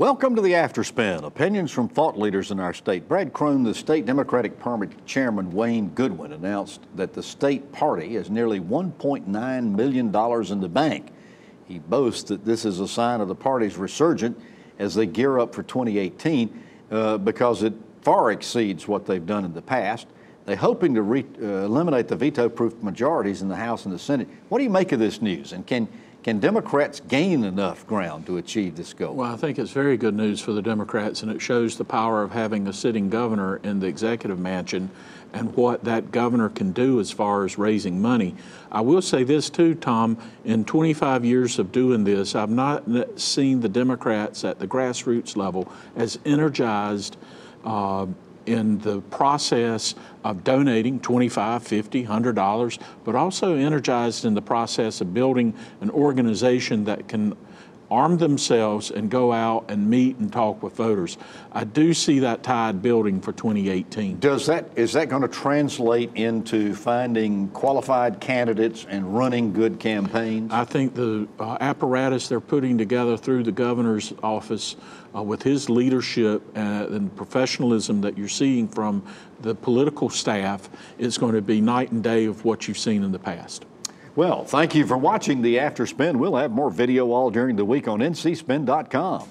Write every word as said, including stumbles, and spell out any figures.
Welcome to the After Spin. Opinions from thought leaders in our state. Brad Crone, the state Democratic Party chairman Wayne Goodwin, announced that the state party has nearly one point nine million dollars in the bank. He boasts that this is a sign of the party's resurgence as they gear up for twenty eighteen uh, because it far exceeds what they've done in the past. They're hoping to re uh, eliminate the veto-proof majorities in the House and the Senate. What do you make of this news, and can Can Democrats gain enough ground to achieve this goal? Well, I think it's very good news for the Democrats, and it shows the power of having a sitting governor in the executive mansion and what that governor can do as far as raising money. I will say this too, Tom, in twenty-five years of doing this, I've not seen the Democrats at the grassroots level as energized uh, in the process of donating twenty-five, fifty, a hundred dollars, but also energized in the process of building an organization that can arm themselves and go out and meet and talk with voters. I do see that tide building for twenty eighteen. Does that, is that going to translate into finding qualified candidates and running good campaigns? I think the uh, apparatus they're putting together through the governor's office uh, with his leadership and, and professionalism that you're seeing from the political staff is going to be night and day of what you've seen in the past. Well, thank you for watching the After Spin. We'll have more video all during the week on N C spin dot com.